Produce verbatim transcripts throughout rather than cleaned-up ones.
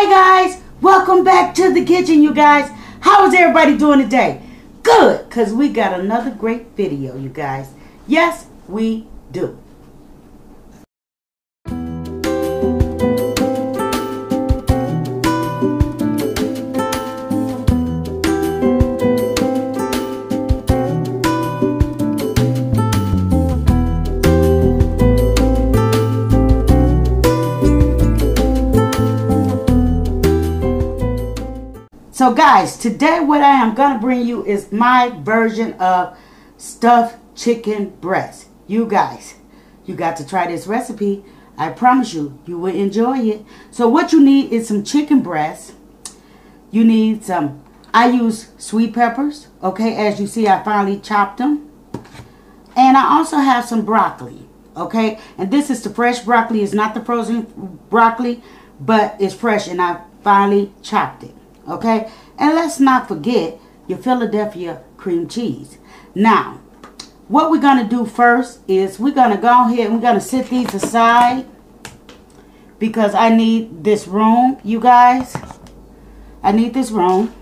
Hi guys, welcome back to the kitchen, you guys. How is everybody doing today? Good, because we got another great video, you guys. Yes, we do. So guys, today what I am going to bring you is my version of stuffed chicken breast. You guys, you got to try this recipe. I promise you, you will enjoy it. So what you need is some chicken breast. You need some, I use sweet peppers. Okay, as you see, I finally chopped them. And I also have some broccoli. Okay, and this is the fresh broccoli. It's not the frozen broccoli, but it's fresh and I finally chopped it. Okay, and let's not forget your Philadelphia cream cheese. Now, what we're going to do first is we're going to go ahead and we're going to set these aside because I need this room, you guys. I need this room.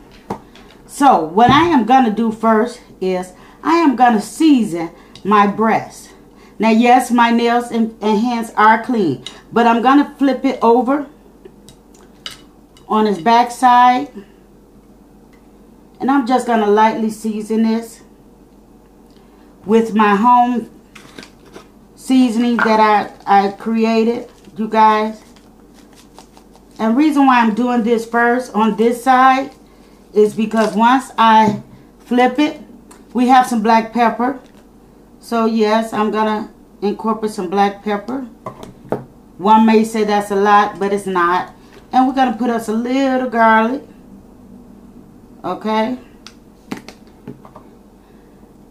So, what I am going to do first is I am going to season my breast. Now, yes, my nails and, and hands are clean, but I'm going to flip it over on his back side, and I'm just going to lightly season this with my home seasoning that I, I created, you guys. And reason why I'm doing this first on this side is because once I flip it, we have some black pepper. So yes, I'm going to incorporate some black pepper. One may say that's a lot, but it's not. And we're going to put us a little garlic. Okay.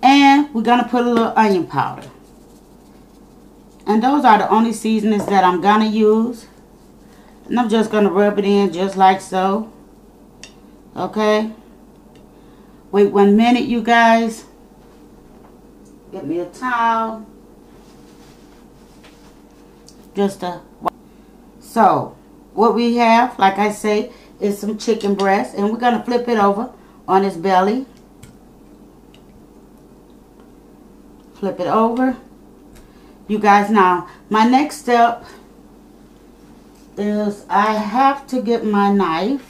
And we're going to put a little onion powder. And those are the only seasonings that I'm going to use. And I'm just going to rub it in just like so. Okay. Wait one minute, you guys. Get me a towel. Just a... So... what we have, like I say, is some chicken breast. And we're going to flip it over on its belly. Flip it over. You guys, now, my next step is I have to get my knife.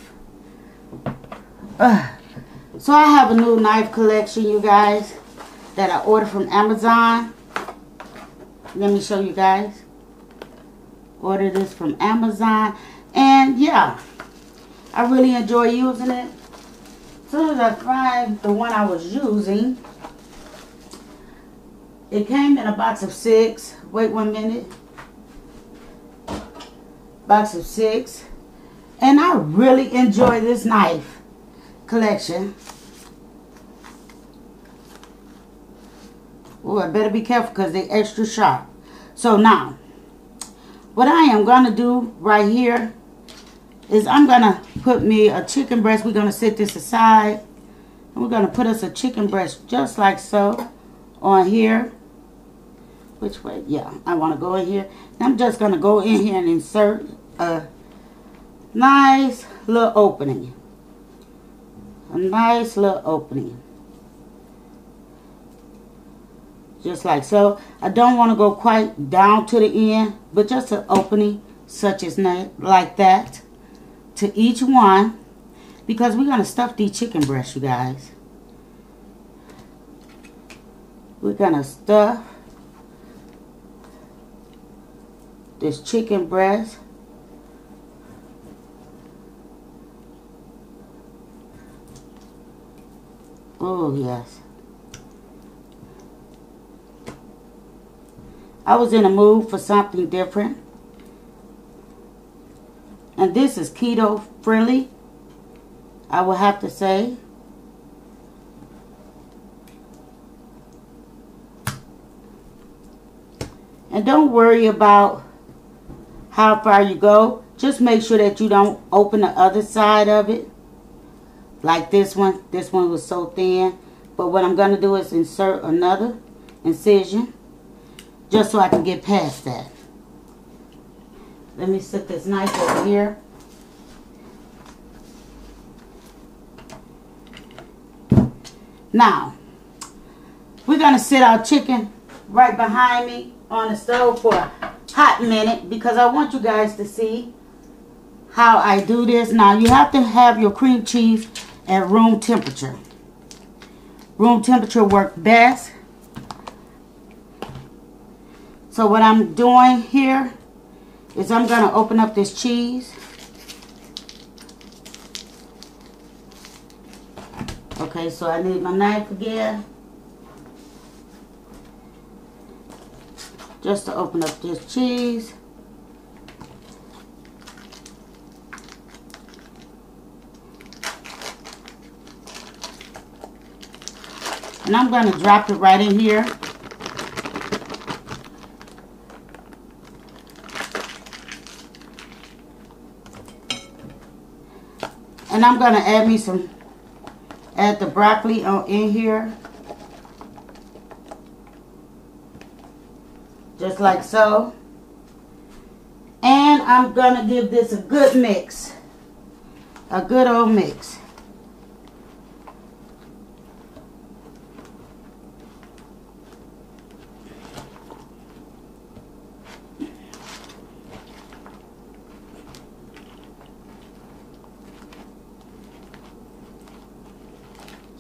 Ugh. So I have a new knife collection, you guys, that I ordered from Amazon. Let me show you guys. Ordered this from Amazon. And yeah, I really enjoy using it. As soon as I find the one I was using, it came in a box of six. Wait one minute. Box of six. And I really enjoy this knife collection. Oh, I better be careful because they're extra sharp. So now, what I am going to do right here is I'm going to put me a chicken breast. We're going to set this aside. And we're going to put us a chicken breast just like so on here. Which way? Yeah, I want to go in here. And I'm just going to go in here and insert a nice little opening. A nice little opening. Just like so. I don't want to go quite down to the end, but just an opening such as that, like that, to each one, because we're going to stuff these chicken breasts, you guys. We're going to stuff this chicken breast. Oh, yes. I was in a mood for something different. And this is keto friendly, I will have to say. And don't worry about how far you go. Just make sure that you don't open the other side of it. Like this one. This one was so thin. But what I'm going to do is insert another incision. Just so I can get past that. Let me set this knife over here. Now, we're going to sit our chicken right behind me on the stove for a hot minute because I want you guys to see how I do this. Now, you have to have your cream cheese at room temperature. Room temperature works best. So what I'm doing here is I'm going to open up this cheese. Okay, so I need my knife again. Just to open up this cheese. And I'm going to drop it right in here. And I'm going to add me some, add the broccoli on in here. Just like so. And I'm going to give this a good mix. A good old mix.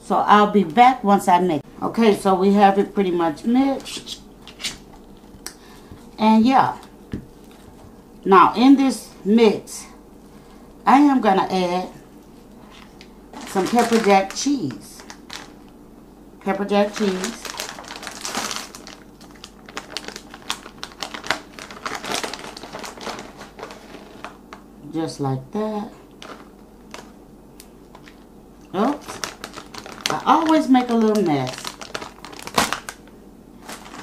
So I'll be back once I mix. Okay, so we have it pretty much mixed. And yeah. Now in this mix, I am going to add some pepper jack cheese. Pepper jack cheese. Just like that. Oops. I always make a little mess.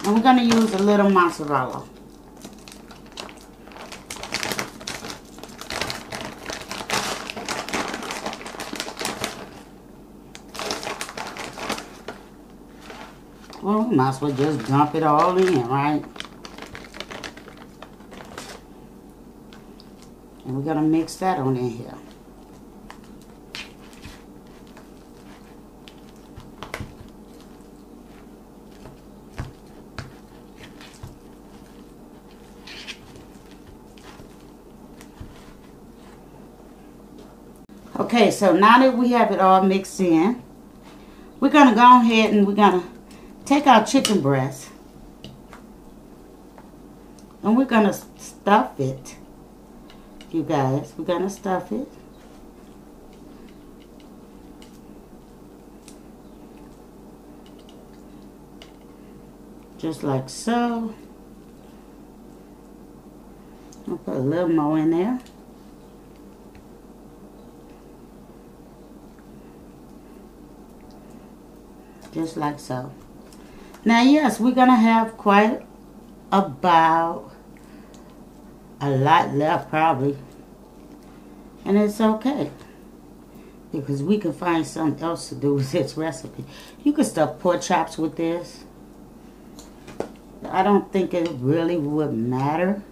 And we're going to use a little mozzarella. Well, we might as well just dump it all in, right? And we're going to mix that on in here. Okay, so now that we have it all mixed in, we're going to go ahead and we're going to take our chicken breast and we're going to stuff it, you guys. We're going to stuff it. Just like so. I'll put a little more in there. Just like so. Now, yes, we're going to have quite about a lot left probably. And it's okay. Because we can find something else to do with this recipe. You can stuff pork chops with this. I don't think it really would matter.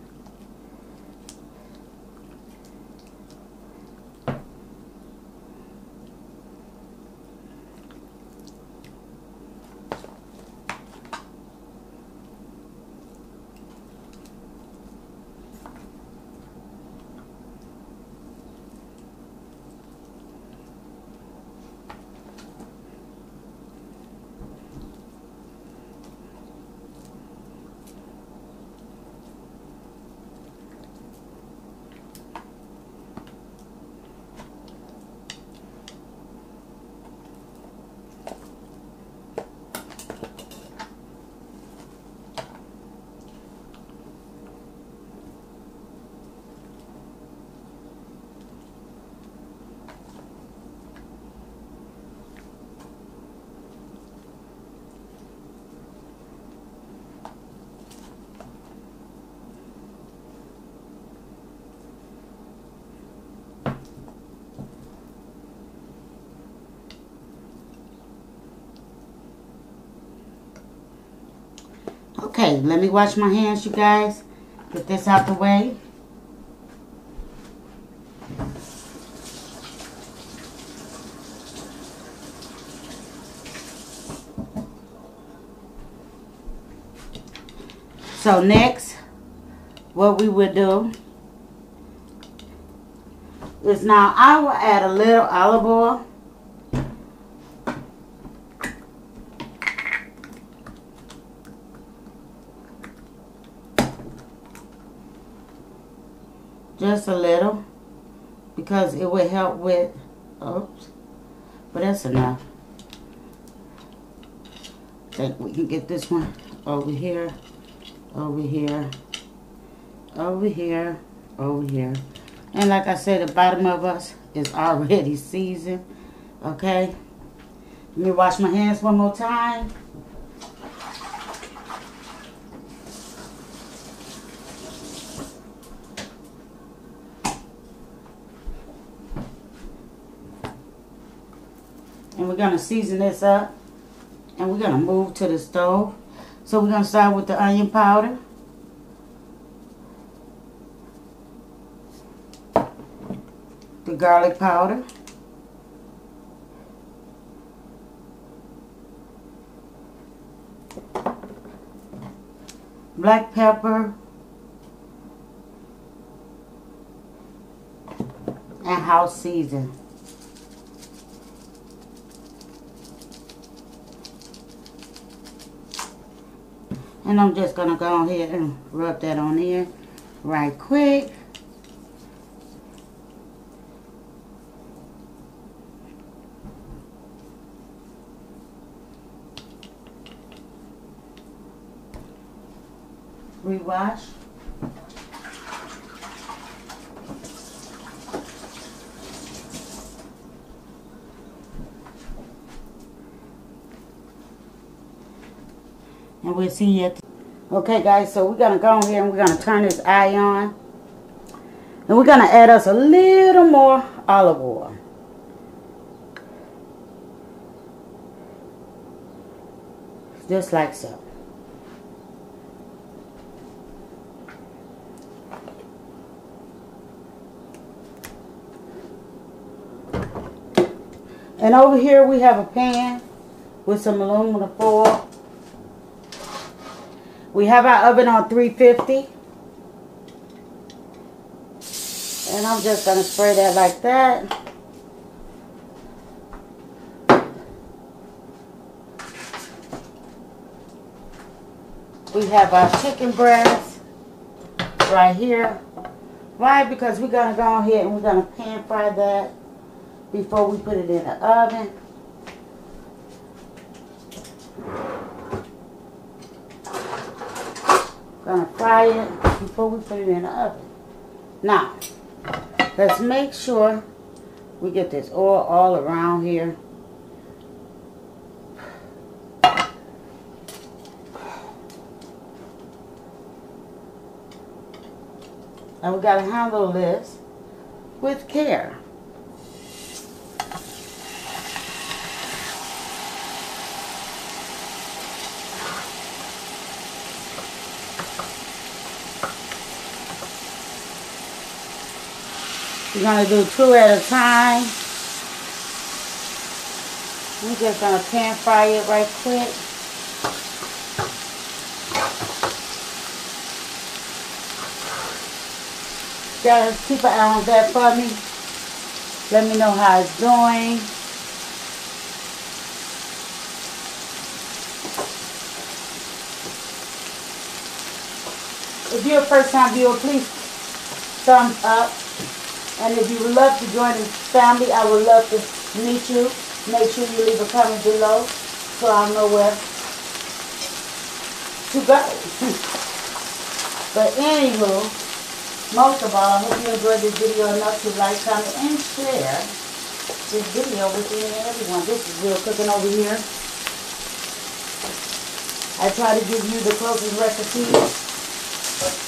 Okay, let me wash my hands, you guys. Get this out the way. So next, what we would do is, now I will add a little olive oil. Just a little, because it would help with, oops, but that's enough. I think we can get this one over here, over here, over here, over here. And like I said, the bottom of us is already seasoned, okay? Let me wash my hands one more time. And we're going to season this up. And we're going to move to the stove. So we're going to start with the onion powder. The garlic powder. Black pepper. And house seasoning. And I'm just going to go ahead and rub that on in right quick. Rewash. And we'll see you at the Okay guys, so we're going to go in here and we're going to turn this eye on. And we're going to add us a little more olive oil. Just like so. And over here we have a pan with some aluminum foil. We have our oven on three fifty. And I'm just going to spray that like that. We have our chicken breasts right here. Why? Because we're going to go ahead and we're going to pan fry that before we put it in the oven. Gonna fry it before we put it in the oven. Now, let's make sure we get this oil all around here. And we gotta handle this with care. We're going to do two at a time. We're just going to pan fry it right quick. Guys, keep an eye on that for me. Let me know how it's doing. If you're a first time viewer, please thumbs up. And if you would love to join the family, I would love to meet you. Make sure you leave a comment below so I'll know where to go. But anywho, most of all, I hope you enjoyed this video enough to like, comment, and share this video with you and everyone. This is real cooking over here. I try to give you the closest recipes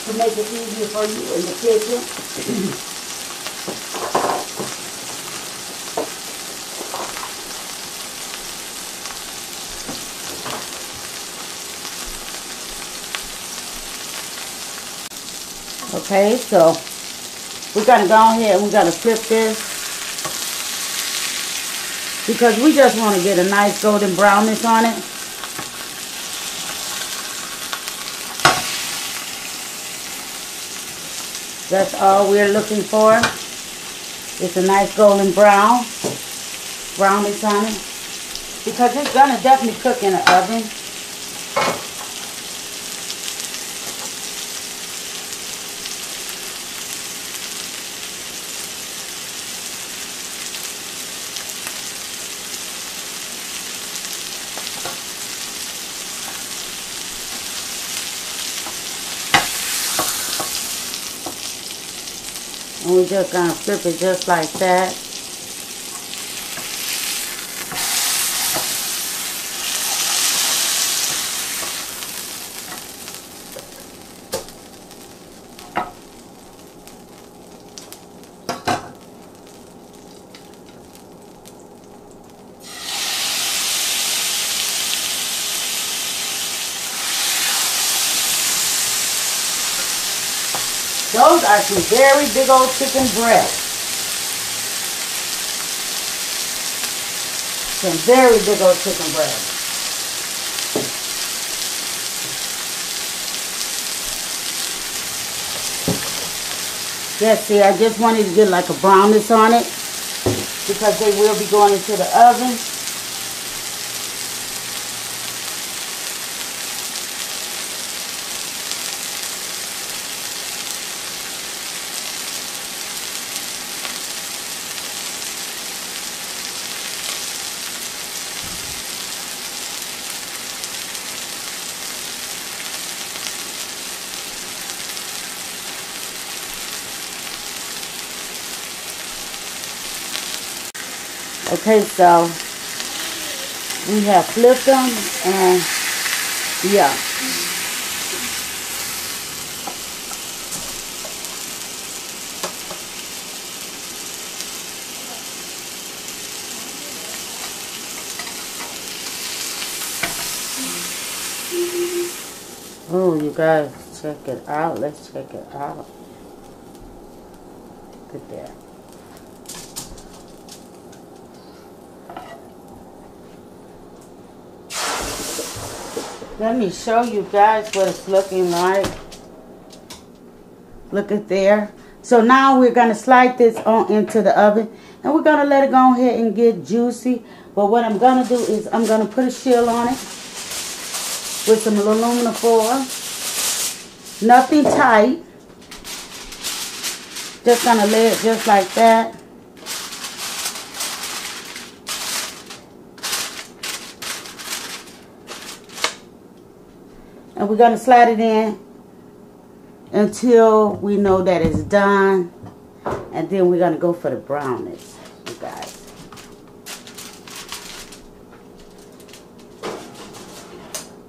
to make it easier for you in the kitchen. Okay, so we're going to go ahead and we're going to flip this because we just want to get a nice golden brownness on it. That's all we're looking for. It's a nice golden brown. Brownies on it. Because it's going to definitely cook in the oven. And we're just going to flip it just like that. Those are some very big old chicken breasts. Some very big old chicken breasts. Yes, see, I just wanted to get like a brownness on it because they will be going into the oven. Okay, so we have flipped them, and yeah. Oh, you guys, check it out. Let's check it out. Look at that. Let me show you guys what it's looking like. Look at there. So now we're going to slide this on into the oven. And we're going to let it go ahead and get juicy. But what I'm going to do is I'm going to put a shield on it. With some aluminum foil. Nothing tight. Just going to lay it just like that. And we're going to slide it in until we know that it's done. And then we're going to go for the brownness, you guys.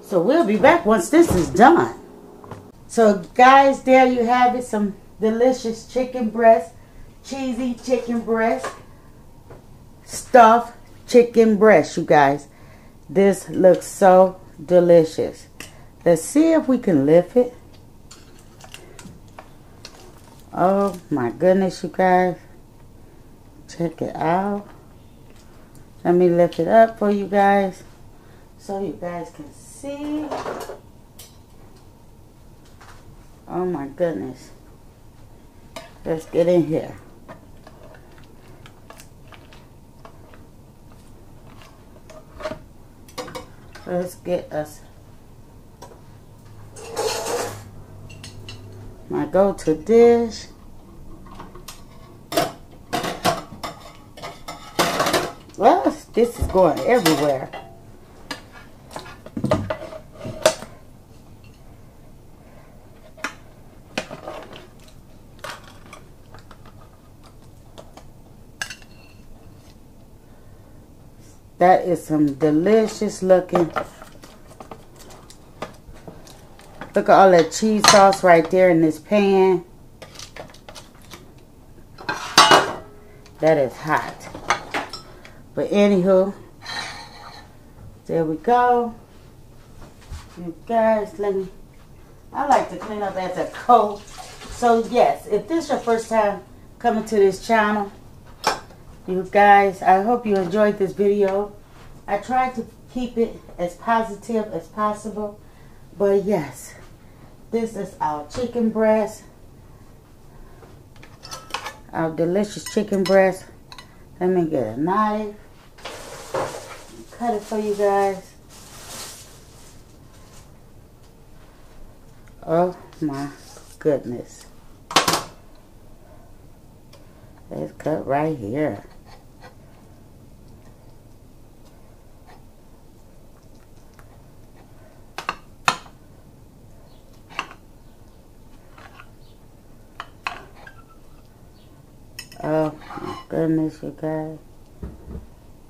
So we'll be back once this is done. So guys, there you have it. Some delicious chicken breast. Cheesy chicken breast. Stuffed chicken breast, you guys. This looks so delicious. Let's see if we can lift it. Oh my goodness, you guys. Check it out. Let me lift it up for you guys so you guys can see. Oh my goodness. Let's get in here. Let's get us. My go-to dish. Well, this is going everywhere. That is some delicious looking. Look at all that cheese sauce right there in this pan. That is hot. But anywho, there we go. You guys, let me, I like to clean up as a coat. So yes, if this is your first time coming to this channel, you guys, I hope you enjoyed this video. I tried to keep it as positive as possible. But yes. This is our chicken breast our delicious chicken breast. Let me get a knife. Cut it for you guys. Oh my goodness. It's cut right here. Oh my goodness, you guys.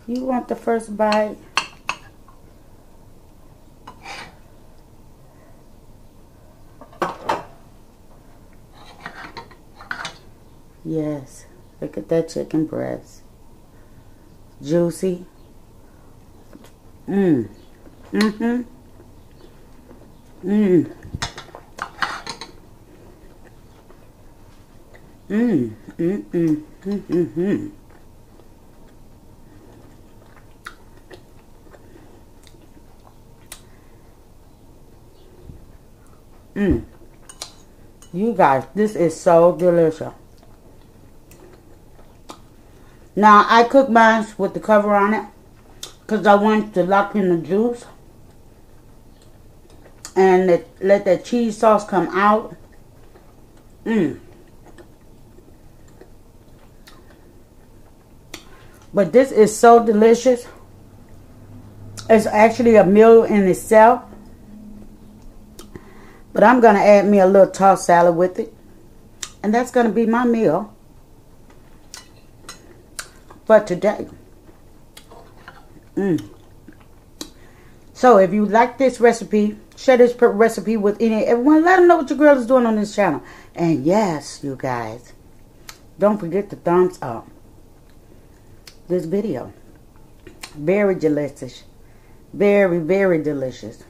You want the first bite? Yes, look at that chicken breast. Juicy. Mmm. Mm-hmm. Mmm. Mmm. Mmm. Mmm. Mmm. Mmm. Mmm. You guys, this is so delicious. Now, I cook mine with the cover on it because I want to lock in the juice and let, let that cheese sauce come out. Mmm. But this is so delicious. It's actually a meal in itself. But I'm going to add me a little tossed salad with it. And that's going to be my meal for today. Mm. So if you like this recipe, share this recipe with any everyone. Let them know what your girl is doing on this channel. And yes, you guys, don't forget to thumbs up this video. Very delicious. Very, very delicious.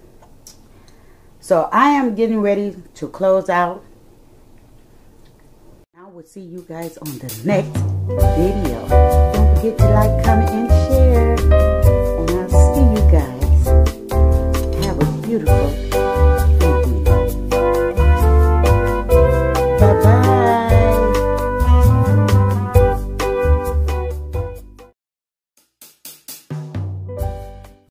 So I am getting ready to close out. I will see you guys on the next video. Don't forget to like, comment, and share. And I'll see you guys. Have a beautiful day.